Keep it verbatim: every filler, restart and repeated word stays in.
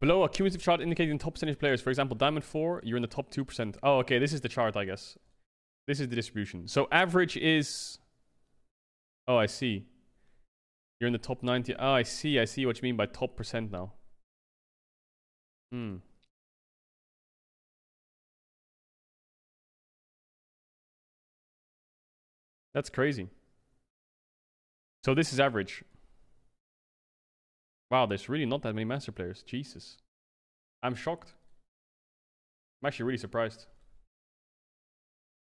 Below a cumulative chart indicating top percentage players. For example, Diamond four, you're in the top two percent. Oh, okay, this is the chart, I guess. This is the distribution. So average is... Oh, I see. You're in the top ninety. Oh, I see. I see what you mean by top percent now. Hmm. That's crazy. So this is average. Wow, there's really not that many master players. Jesus. I'm shocked. I'm actually really surprised.